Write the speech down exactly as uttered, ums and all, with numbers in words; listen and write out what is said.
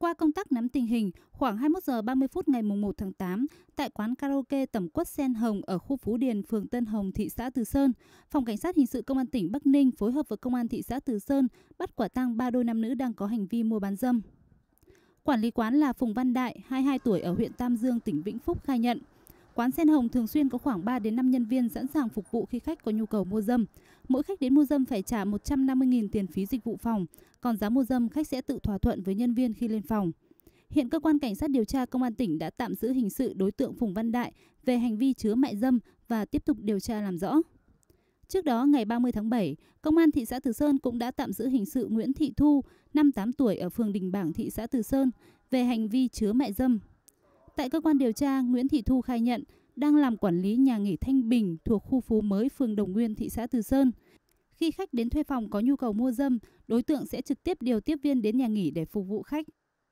Qua công tác nắm tình hình, khoảng hai mươi mốt giờ ba mươi phút ngày mùng một tháng tám, tại quán karaoke Tẩm Quất Sen Hồng ở khu Phú Điền, phường Tân Hồng, thị xã Từ Sơn, Phòng Cảnh sát Hình sự Công an tỉnh Bắc Ninh phối hợp với Công an thị xã Từ Sơn bắt quả tang ba đôi nam nữ đang có hành vi mua bán dâm. Quản lý quán là Phùng Văn Đại, hai mươi hai tuổi ở huyện Tam Dương, tỉnh Vĩnh Phúc khai nhận. Quán Sen Hồng thường xuyên có khoảng ba đến năm nhân viên sẵn sàng phục vụ khi khách có nhu cầu mua dâm. Mỗi khách đến mua dâm phải trả một trăm năm mươi nghìn tiền phí dịch vụ phòng, còn giá mua dâm khách sẽ tự thỏa thuận với nhân viên khi lên phòng. Hiện cơ quan cảnh sát điều tra Công an tỉnh đã tạm giữ hình sự đối tượng Phùng Văn Đại về hành vi chứa mại dâm và tiếp tục điều tra làm rõ. Trước đó, ngày ba mươi tháng bảy, Công an thị xã Từ Sơn cũng đã tạm giữ hình sự Nguyễn Thị Thu, năm mươi tám tuổi ở phường Đình Bảng, thị xã Từ Sơn, về hành vi chứa mại dâm. Tại cơ quan điều tra, Nguyễn Thị Thu khai nhận đang làm quản lý nhà nghỉ Thanh Bình thuộc khu phố mới phường Đồng Nguyên, thị xã Từ Sơn. Khi khách đến thuê phòng có nhu cầu mua dâm, đối tượng sẽ trực tiếp điều tiếp viên đến nhà nghỉ để phục vụ khách.